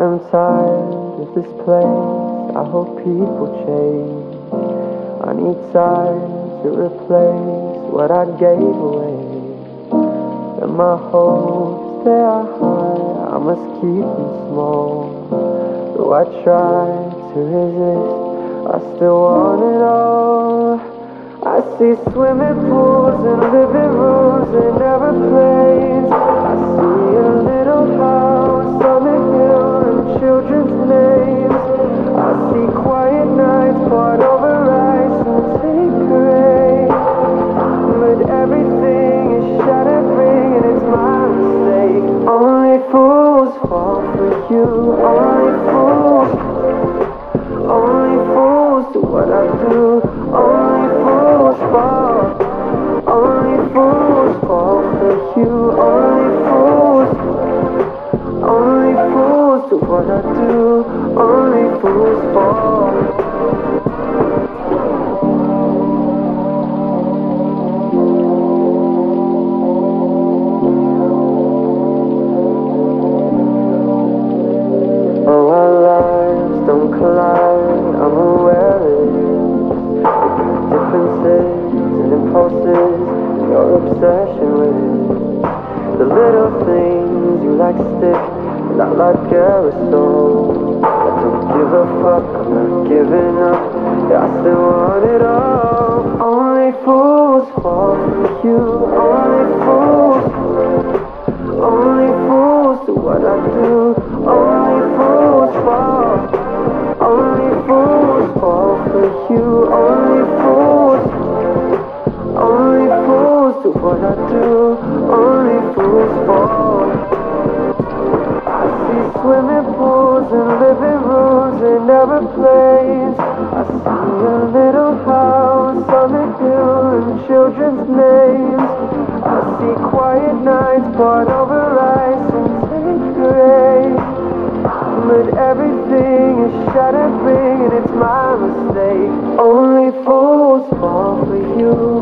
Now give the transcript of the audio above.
I'm tired of this place. I hope people change. I need time to replace what I gave away. And my hopes, they are high. I must keep them small. Though I try to resist, I still want it all. I see swimming pools and living rooms and airplanes. I see a little house on the hill and children's names. I see quiet nights, part over ice and take rain. But everything is shattering and it's my mistake. Only fools fall for you. Only fools. Only fools do what I do. Only fools fall. Only fools fall for you. Only fools. Only fools do what I do. Only fools fall. Oh, our lives don't collide. I'm aware it is. Differences and impulses, your obsession with the little things you like stick, not like aerosol. Give a fuck, I'm not giving up. Yeah, I still want it all. Only fools fall for you. Only fools. Only fools do what I do. Only fools fall. Only fools fall for you. Only fools. Only fools do what I do. Only fools fall. I see swimming pools and living rooms. Never plays. I see a little house on the hill and children's names. I see quiet nights, part over ice and take gray. But everything is shattering and it's my mistake. Only fools fall for you.